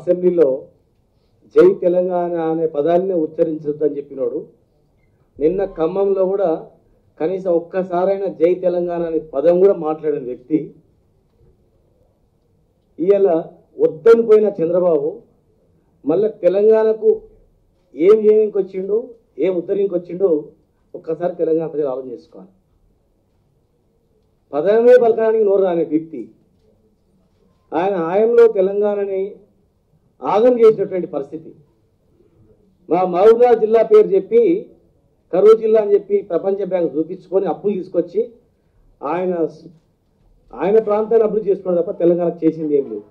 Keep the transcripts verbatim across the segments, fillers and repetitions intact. అసెంబ్లీలో జై తెలంగాణ అనే పదాన్ని ఉచ్చరించొద్దని చెప్పినోడు నిన్న కమ్మంలో కూడా కనీసం ఒక్కసారైనా జై తెలంగాణ అనే పదం కూడా మాట్లాడిన వ్యక్తి ఇయల వద్దను పోయిన చంద్రబాబు మళ్ళీ తెలంగాణకు ఏం ఏమేంకి వచ్చిండు ఏం ఉత్తరింకి వచ్చిండు ఒక్కసారి తెలంగాణ ప్రజలు ఆలోచన చేసుకోవాలి। పదమే పలకడానికి నోరు రాని వ్యక్తి ఆయన ఆయనలో తెలంగాణని ఆగం చేసినటువంటి పరిస్థితి। మా మహబూబ్నగర్ జిల్లా పేరు చెప్పి కరూరు జిల్లా అని చెప్పి ప్రపంచ బ్యాంక్ చూపించుకొని అప్పులు తీసుకొచ్చి ఆయన ఆయన ప్రాంతాన్ని అభివృద్ధి చేసుకోవడం తప్ప తెలంగాణకు చేసింది ఏం లేదు।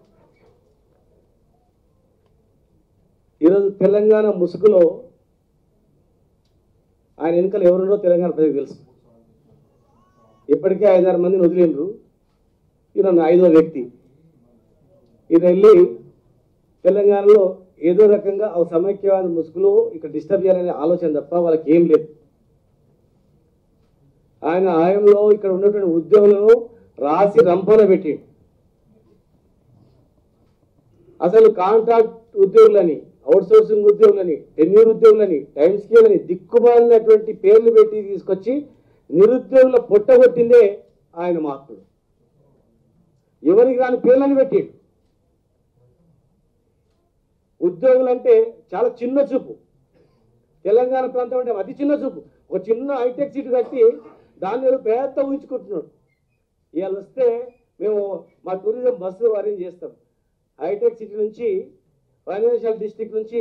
ఈరోజు తెలంగాణ ముసుగులో ఆయన ఎన్నికలు ఎవరున్నారో తెలంగాణ ప్రజలకు తెలుసు। ఇప్పటికే ఐదారు మందిని వదిలేరు, ఈయన ఐదో వ్యక్తి। ఈయన వెళ్ళి తెలంగాణలో ఏదో రకంగా ఆ సమైక్యవాద ముసుగులో ఇక్కడ డిస్టర్బ్ చేయాలనే ఆలోచన తప్ప వాళ్ళకి ఏం లేదు। ఆయన ఆయంలో ఇక్కడ ఉన్నటువంటి ఉద్యోగులను రాసి రంపన పెట్టి అసలు కాంట్రాక్ట్ ఉద్యోగులని, అవుట్సోర్సింగ్ ఉద్యోగులని, టెన్యూర్ ఉద్యోగులని, టైం స్కేలని దిక్కుమాలినటువంటి పేర్లు పెట్టి తీసుకొచ్చి నిరుద్యోగుల పొట్టగొట్టిందే ఆయన మార్పుడు। ఎవరికి రాని పేర్లను పెట్టి ఉద్యోగులంటే చాలా చిన్న చూపు, తెలంగాణ ప్రాంతం అంటే అతి చిన్న చూపు। ఒక చిన్న హైటెక్ సిటీ కట్టి దాన్ని పెద్ద ఊహించుకుంటున్నాడు। ఇవాళ వస్తే మేము మా టూరిజం బస్సు అరేంజ్ చేస్తాం, హైటెక్ సిటీ నుంచి ఫైనాన్షియల్ డిస్ట్రిక్ట్ నుంచి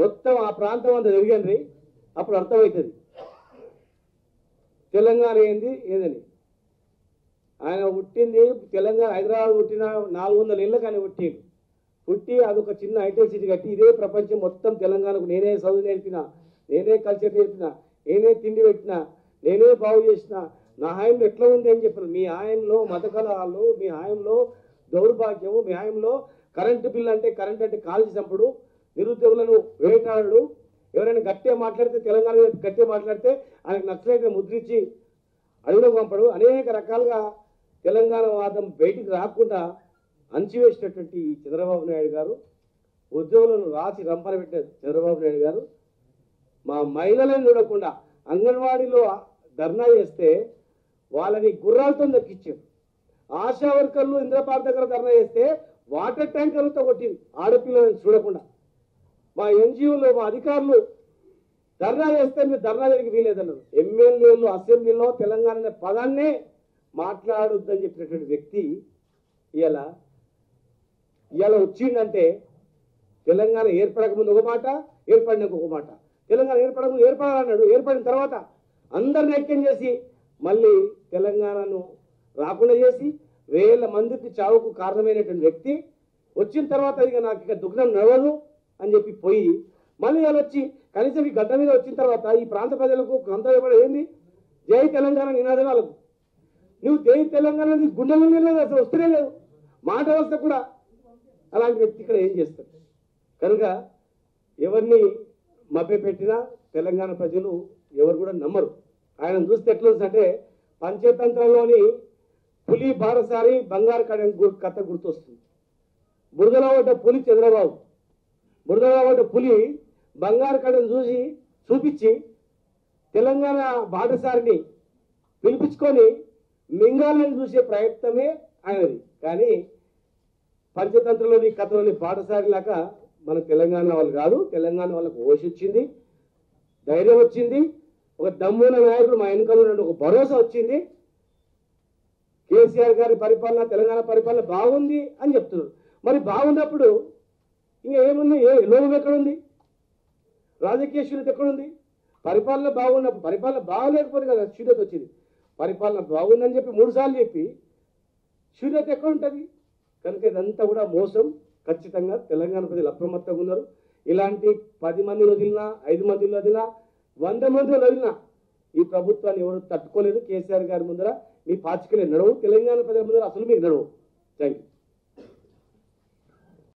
మొత్తం ఆ ప్రాంతం అంతా జరిగింది, అప్పుడు అర్థమవుతుంది తెలంగాణ ఏంది ఏదని। ఆయన పుట్టింది తెలంగాణ, హైదరాబాద్ పుట్టిన నాలుగు వందల ఏళ్ళకి ఆయన పుట్టిండు, పుట్టి అదొక చిన్న హైటెక్ సిటీ కట్టి ఇదే ప్రపంచం మొత్తం తెలంగాణకు నేనే చదువు నేర్పినా, నేనే కల్చర్ నేర్పినా, నేనే తిండి పెట్టినా, నేనే బాగు చేసినా, నా హాయంలో ఎట్లా ఉంది అని చెప్పాను। మీ హాయంలో మతకలాలు, మీ హాయంలో దౌర్భాగ్యము, మీ హాయంలో కరెంటు బిల్లు అంటే కరెంట్ అంటే కాల్చి చంపుడు, నిరుద్యోగులను వేటాడు, ఎవరైనా గట్టిగా మాట్లాడితే తెలంగాణ గట్టిగా మాట్లాడితే ఆయనకు నక్సలైట్గా ముద్రించి అడుగులో పంపడు, అనేక రకాలుగా తెలంగాణ వాదం బయటికి రాకుండా అణచివేసినటువంటి చంద్రబాబు నాయుడు గారు, ఉద్యోగులను రాసి రంపన పెట్టిన చంద్రబాబు నాయుడు గారు మా మహిళలను చూడకుండా అంగన్వాడీలో ధర్నా చేస్తే వాళ్ళని గుర్రాలతో దక్కించారు, ఆశా వర్కర్లు ఇంద్రపార్క్ దగ్గర ధర్నా చేస్తే వాటర్ ట్యాంకర్లతో కొట్టింది ఆడపిల్లలను చూడకుండా, మా ఎన్జిఓలు మా అధికారులు ధర్నా చేస్తే మీరు ధర్నా జరిగి వీలేదన్నారు, ఎమ్మెల్యేలు అసెంబ్లీలో తెలంగాణ అనే పదాన్నే మాట్లాడొద్దని చెప్పినటువంటి వ్యక్తి ఇలా ఇలా వచ్చిందంటే తెలంగాణ ఏర్పడక ముందు ఒక మాట, ఏర్పడినాక ఒక మాట, తెలంగాణ ఏర్పడక ముందు ఏర్పడాలన్నాడు, ఏర్పడిన తర్వాత అందరిని ఐక్యం చేసి మళ్ళీ తెలంగాణను రాకుండా చేసి వేల మందికి చావుకు కారణమైనటువంటి వ్యక్తి వచ్చిన తర్వాత ఇక నాకు ఇక దుఃఖం నడవదు అని చెప్పి పోయి మళ్ళీ వాళ్ళు వచ్చి కనీసం ఈ గడ్డ మీద వచ్చిన తర్వాత ఈ ప్రాంత ప్రజలకు కంతపడ ఏంది జై తెలంగాణ నినాదం వాళ్ళకు, నువ్వు జై తెలంగాణ గుండెల నినాదం అసలు వస్తూనే లేదు, మాట వస్తే కూడా అలాంటి వ్యక్తి ఇక్కడ ఏం చేస్తారు? కనుక ఎవరిని మభ్యపెట్టినా తెలంగాణ ప్రజలు ఎవరు కూడా నమ్మరు। ఆయన చూస్తే ఎట్లా అంటే పంచతంత్రంలోని పులి బారసారి బంగారు కడ కథ గుర్తొస్తుంది। బురదలో పడ్డ పులి చంద్రబాబు, బురదలో పడ్డ పులి బంగారు కడను చూసి చూపించి తెలంగాణ బాటసారిని పిలిపించుకొని మింగాలని చూసే ప్రయత్నమే ఆయనది, కానీ పంచతంత్రలోని కథలోని బాటసారి లాగా మన తెలంగాణ వాళ్ళు కాదు। తెలంగాణ వాళ్ళకు హోష్ వచ్చింది, ధైర్యం వచ్చింది, ఒక దమ్మున నాయకుడు మా ఎన్నికల్లో నుండి ఒక భరోసా వచ్చింది, కేసీఆర్ గారి పరిపాలన తెలంగాణ పరిపాలన బాగుంది అని చెప్తున్నారు। మరి బాగున్నప్పుడు ఇంకా ఏముంది, ఏ లోపం ఎక్కడుంది, రాజకీయ శూన్యత ఎక్కడుంది? పరిపాలన బాగున్నప్పుడు, పరిపాలన బాగలేకపోతే కదా శూన్యత వచ్చింది, పరిపాలన బాగుందని చెప్పి మూడు సార్లు చెప్పి శూన్యత ఎక్కడుంటుంది? కనుక ఇదంతా కూడా మోసం। ఖచ్చితంగా తెలంగాణ ప్రజలు అప్రమత్తంగా ఉన్నారు। ఇలాంటి పది మందిని వదిలినా, ఐదు మందిని వదిలినా, వంద మందిని వదిలినా ఈ ప్రభుత్వాన్ని ఎవరు తట్టుకోలేదు। కేసీఆర్ గారి ముందర మీ పాచికలే నడవు, తెలంగాణ ప్రజల ముందర అసలు మీకు నడవు। Thank you.